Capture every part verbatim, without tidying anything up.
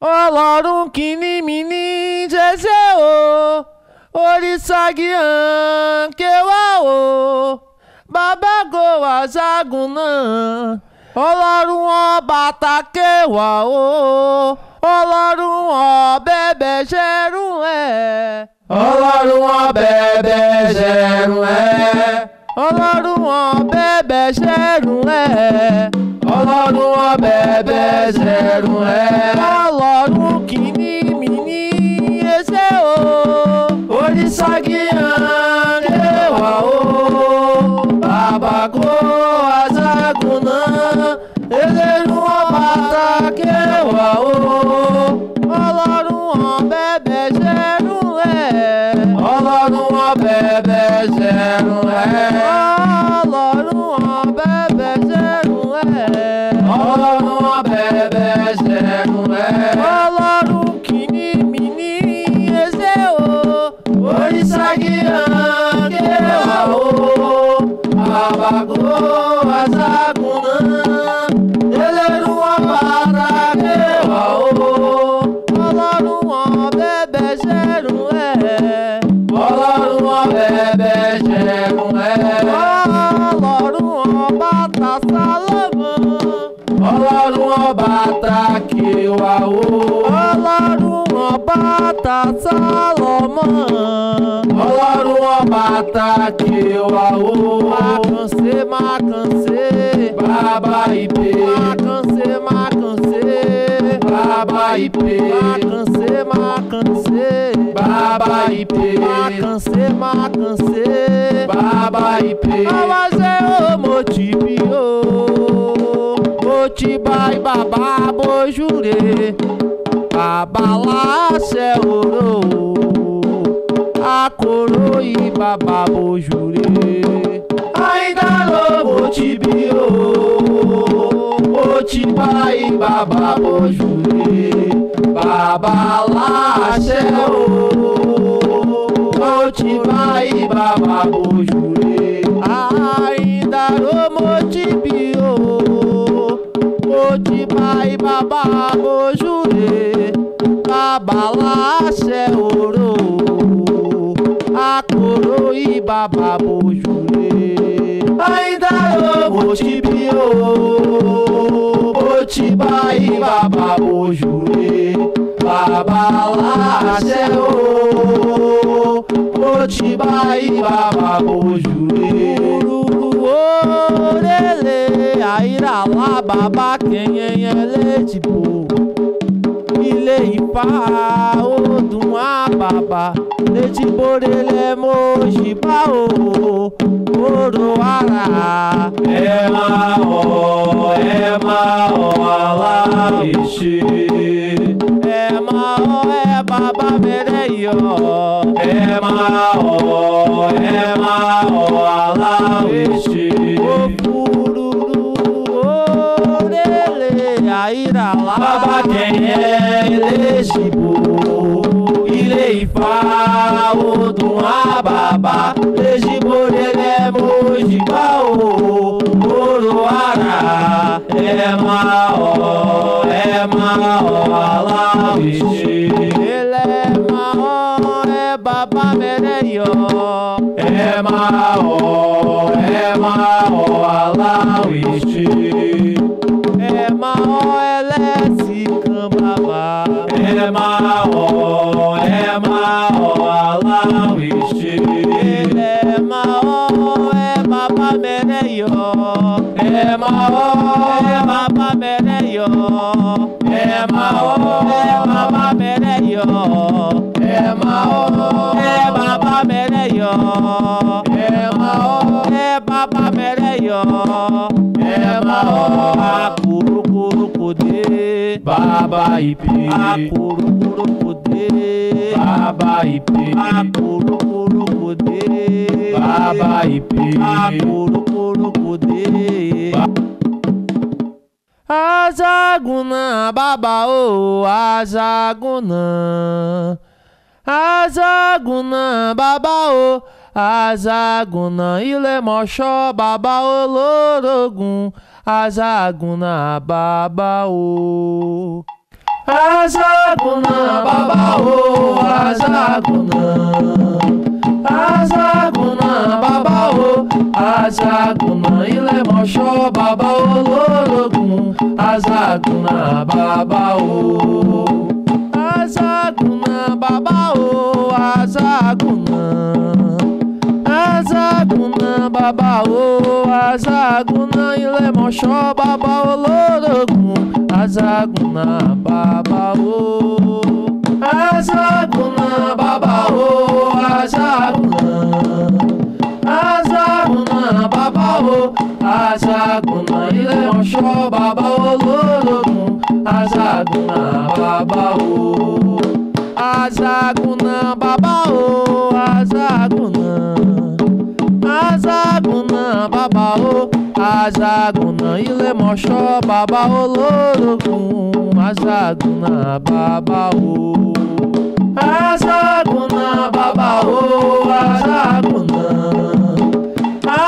Olorun kini mi ni jese o, Orixá guian kewa o, Baba go ajagun na. Olorun oba ta kewa o, Olorun o bebe jerun e, Olorun o bebe jerun e, Olorun o bebe jerun e, Olorun o bebe jerun e. Orixá guian kewa o, Baba go ajagun na, Elerun oba ta kewa o, Olorun o bebe jerun e, Olorun o bebe jerun e, Olorun o bebe jerun e, Olorun o bebe jerun e. Olorun Oba ta kewa o, Olorun Oba ta Salomão, Olorun Oba ta kewa o. Ma cansei, ma cansei, Baba Ipe. Ma cansei, ma cansei, Baba Ipe. Ma cansei, ma cansei, Baba Ipe. Ma cansei, ma cansei, Baba Ipe. Awaze o motibio. Otibai babá bojure, babala céu orou, a coroi babá bojure. Ainda não otibiou, otibai babá bojure, babala céu orou, otibai babá bojure. Ainda não otibiou. Otibai babá bojure, babala céu orou, a coroi babá bojure. Ainda não otibiou, otibai babá bojure, babala céu orou, otibai babá bojure. Orele, aira lá, babá, quem é tipo Ile Ifá, Oduma, babá, leite borele, mojiba, o Oroara. É maó, é maó, alá, ixi. É maó, é babá, mereió. É maó, é maó, alá, ixi. Baba quem é elegibo, Ile Ifá, Oduma, babá, elegibo, ele mojiba, o Oroara. É maó, é maó, alá, ixi. Ele é maó, é babá, mereió. É maó, é maó, alá, ixi. É maó, elece cambabá. É maó, é maó, alá, ixi. Ele é maó, é babá, mereió. É maó, é babá, mereió. É maó, é babá, mereió. É maó, é babá, mereió. É maó, é babá, mereió. É maó, acuru curu cudê, Baba Ipe. Acuru curu cudê, Baba Ipe. Acuru curu cudê, Baba Ipe. Acuru curu cudê. Ajagunã babá o, Ajagunã. Ajagunã babá o, Ajagunã Ilemoxó babá o, Lorogun Ajagunã babá o. Azagunã, babaô, azagunã, azagunã, babaô, azagunã, ilemoxó, babaô, lorogum, azagunã, babaô, azagunã, babaô, azagunã, azagunã, babaô, azagunã, ilemoxó, babaô, lorogum, azagunã, babaô, azagunã, babaô, azagunã, azagunã, babaô, azagunã, ilemoxó, babaô, lorogum, azagunã, babaô, azagunã, babaô, azagunã, azagunã, babaô, azagunã, ilemoxó, babaô, lorogum, azagunã, babaô, azagunã, babaô, azagunã,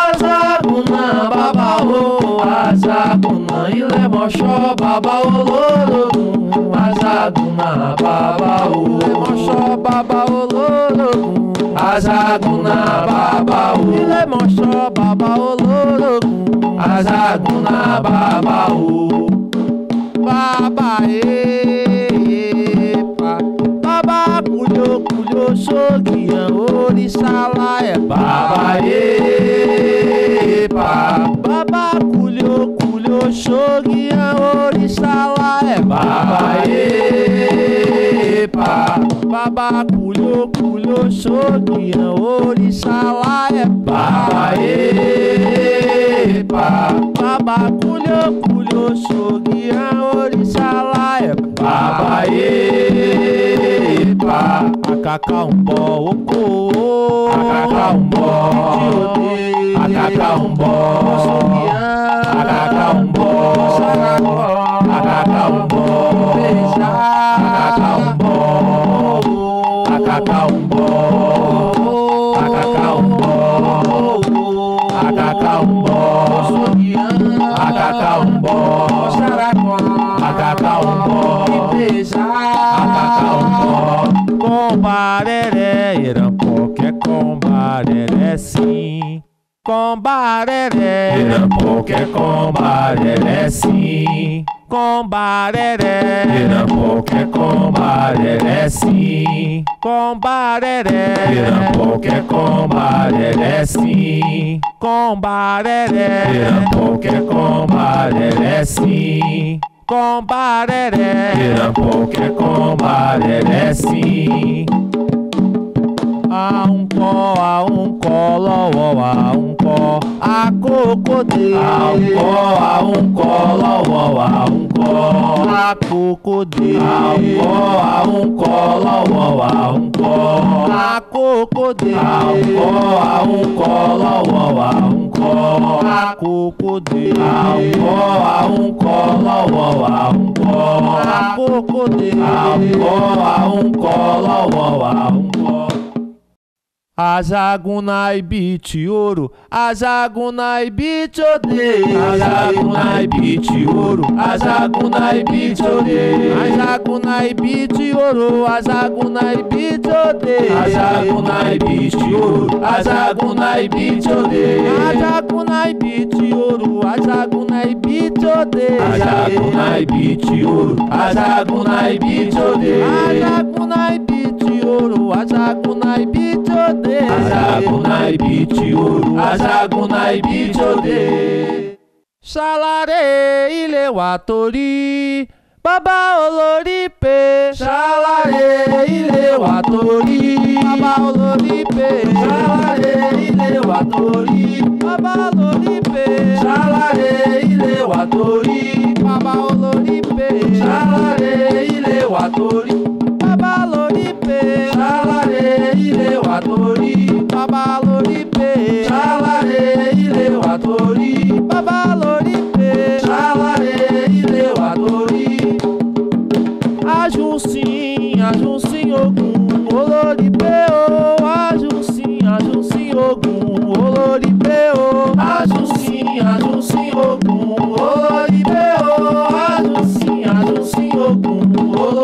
azagunã, babaô, azagunã, ilemoxó, babaô, lorogum, azagunã, babaô, ilemoxó, babaô, lorogum, azagunã, babaô, ilemoxó, babaô, lorogum, azagunã, babaô, babaepa, baba cuyo cuyo soguiã, orixá lá é babaepa, baba cuyo cuyo soguiã, orixá lá é babaepa, baba cuyo cuyo soguiã, orixá lá é babaepa. Baba culho, culho, soguiã, orixá lá é babaepa. Acacá um bó, ocô, acacá um bó, acacá um bó, soguiã, acacá um bó, acacá um bó, beijá, acacá um bó, acacá um bó. Acacá um bó, acacá um bó, acacá um bó, acacá um bó. Combareré, Irampok é combareré sim. Combareré, Irampok é combareré sim. Combareré, Pernambuco é combareré sim. Combareré, Pernambuco é combareré sim. Combareré, Pernambuco é combareré sim. Combareré, Pernambuco é combareré sim. A um có, a um có, ló, a um có, a cocodê. A um có, a um có, ló, a um có, a cocodê. A um có, a um có, ló, a um có, a cocodê. A um có, a um có, ló, a um có, a cocodê. A um có, a um có, ló, a um có, a cocodê. A um có, a um có, ló, a um có. Azagunã ibiti ouro, azagunã ibiti odê, azagunã ibiti ouro, azagunã ibiti odê, azagunã ibiti ouro, azagunã ibiti odê, azagunã ibiti ouro, azagunã ibiti odê, azagunã ibiti ouro, azagunã ibiti odê, azagunã ibiti ouro, azagunã ibiti odê, azagunã ibiti ouro, azagunã ibiti odê, azagunã ibiti ouro, azagunã ibiti odê. Xalare ileuatori, baba oloripe. Xalare ileuatori, baba oloripe. Xalare ileuatori, baba oloripe. Xalare ileuatori, baba oloripe. Xalare ileuatori, baba oloripe. Xalare ileuatori, baba oloripe. Xalare ileuatori, baba oloripe. Xalare ileuatori. Ajunsim, ajunsim ogum, oloripe o. Ajunsim, ajunsim ogum, oloripe o. Ajunsim, ajunsim ogum, oloripe o. Ajunsim, ajunsim ogum, oloripe o.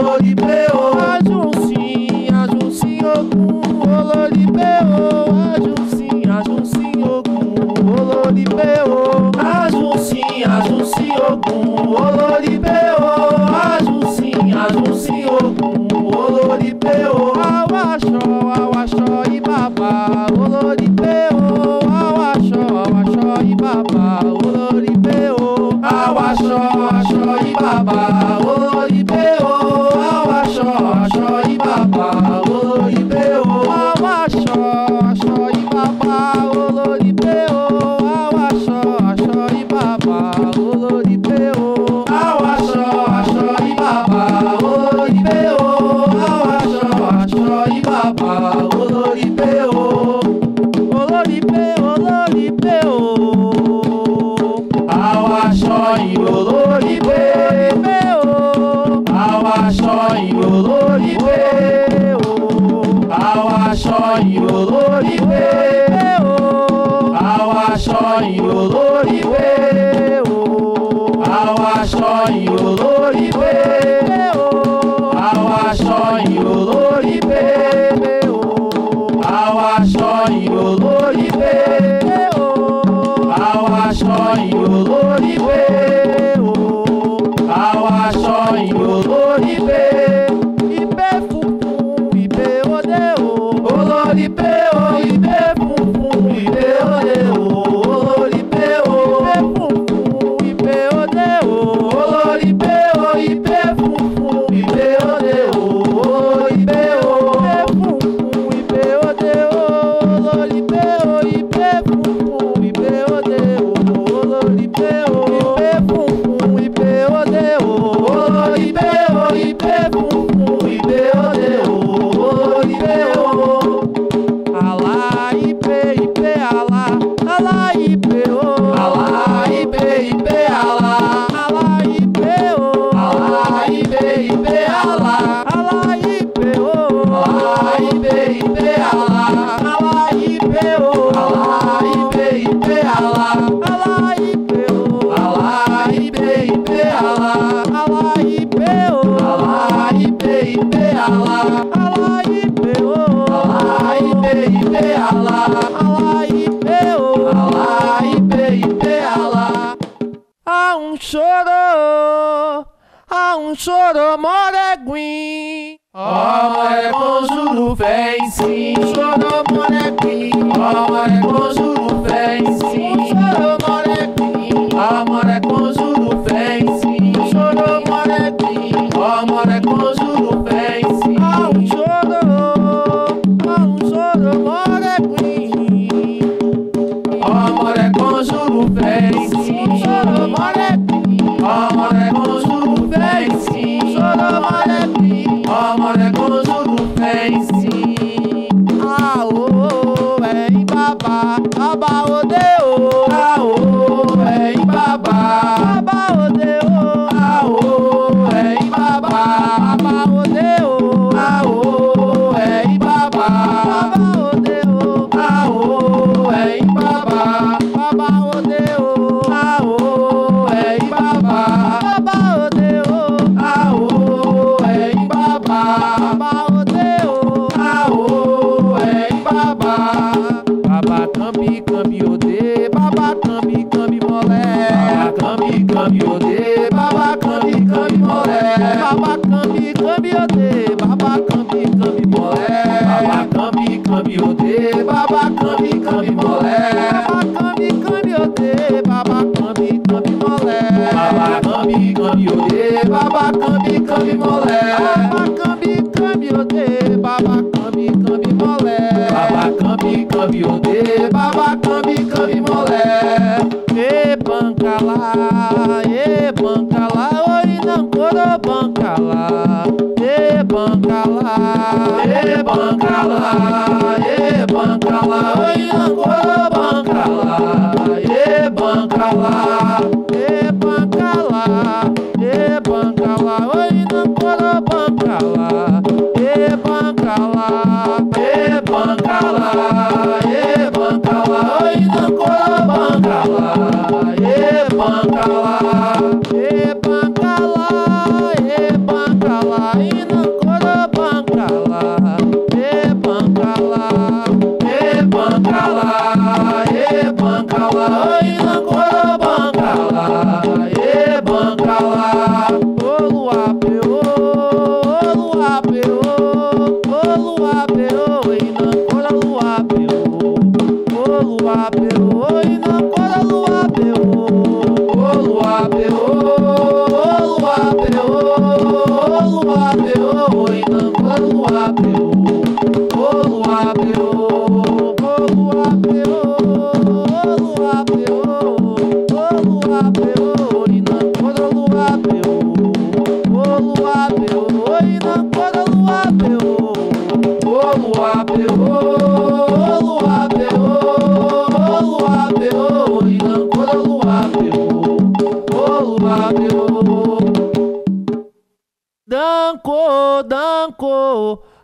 E banca lá, e banca lá, e não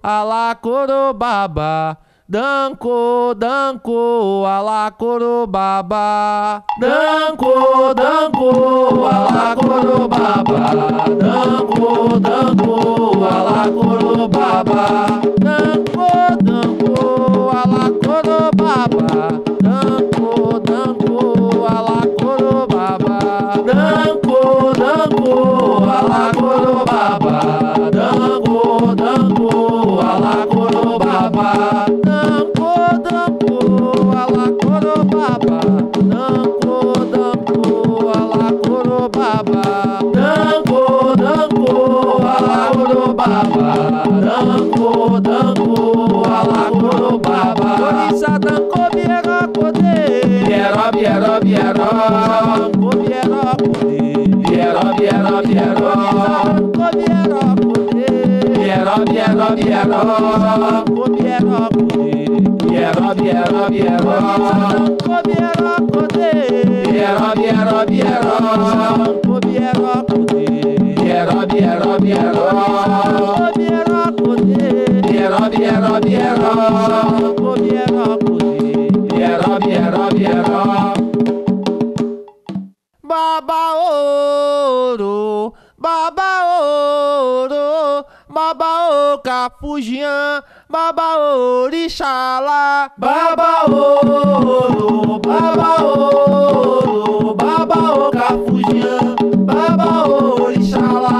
Alá corobaba, danco, danco, alá corobaba, danco, danco, alá corobaba, danco, danco, alá corobaba, danco, danco, alá corobaba, danco, danco, alá corobaba, danco, danco, alá corobaba. Danco, danco, alá corobaba. Orixá danco, bieró, codê. Bieró, bieró, bieró. Danco, bieró, codê. Bieró, bieró, bieró. Danco, bieró, codê. Bieró, bieró, bieró. Danco, bieró, codê. Bieró, bieró, bieró. Danco, bieró, codê. Bieró, bieró, bieró. Danco, bieró, codê. Bieró, bieró, bieró. Biero, biero, biero, biero, biero, biero. Baba ouro, baba ouro, baba o cafugian, baba orixá lá. Baba ouro, baba ouro, baba o cafugian, baba orixá lá.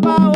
Bye.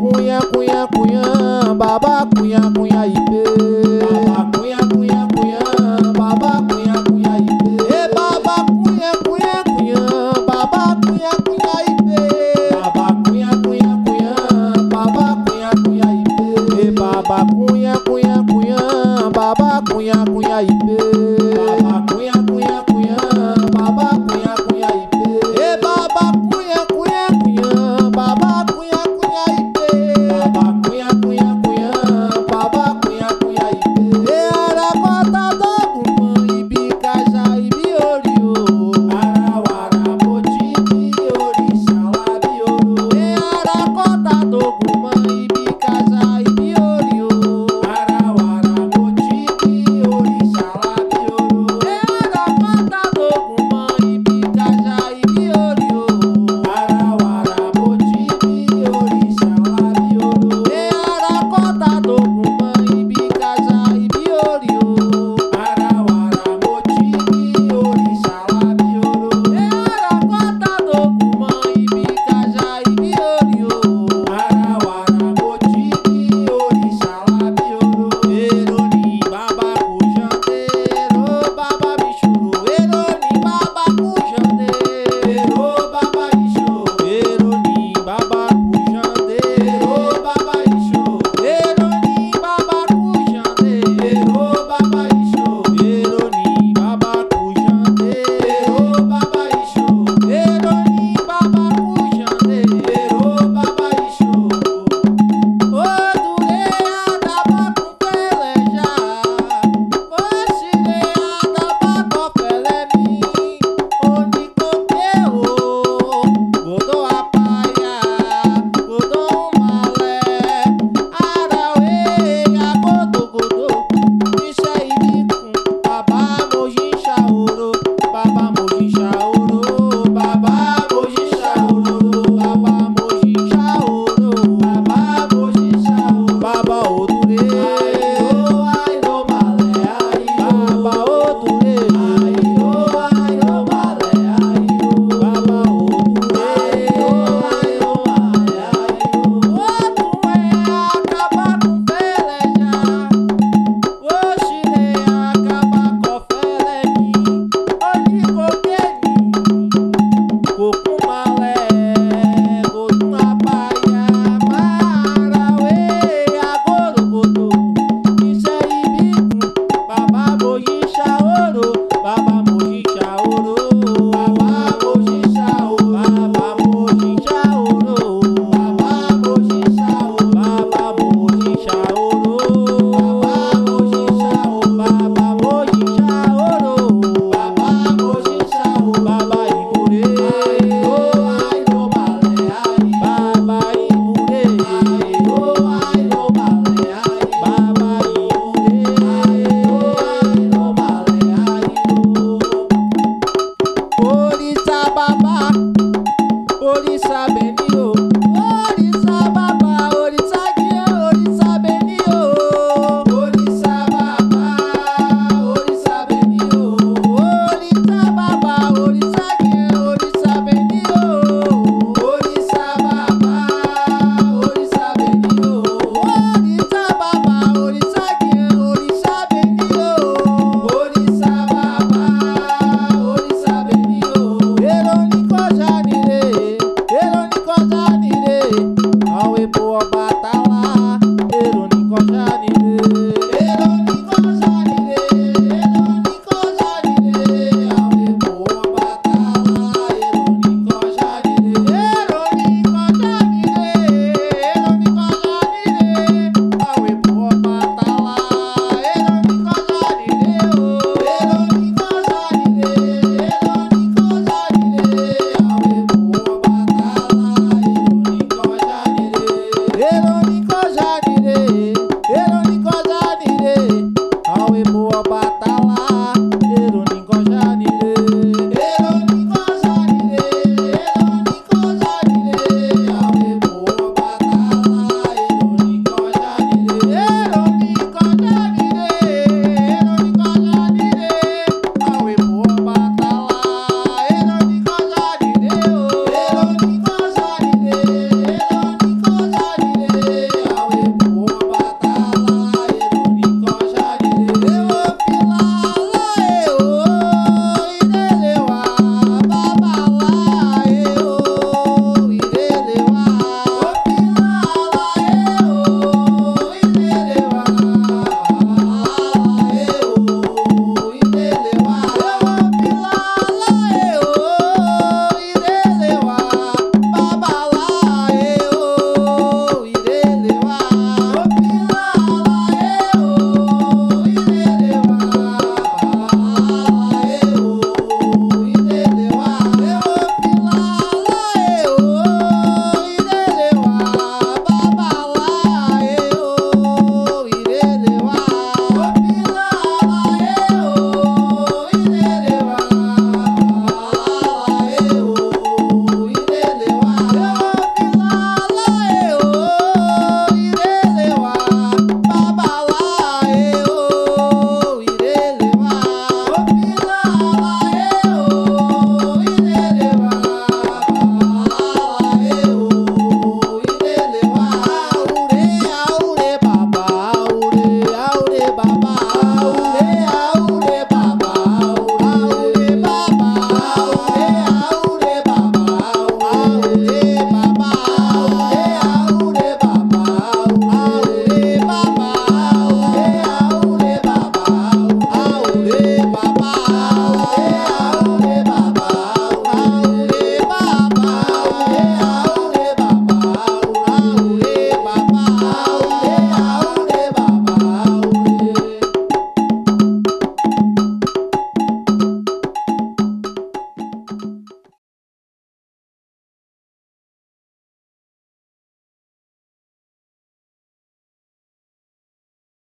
cunha, cunha, cunha, babá, cunha, cunha, ipê. Tá lá.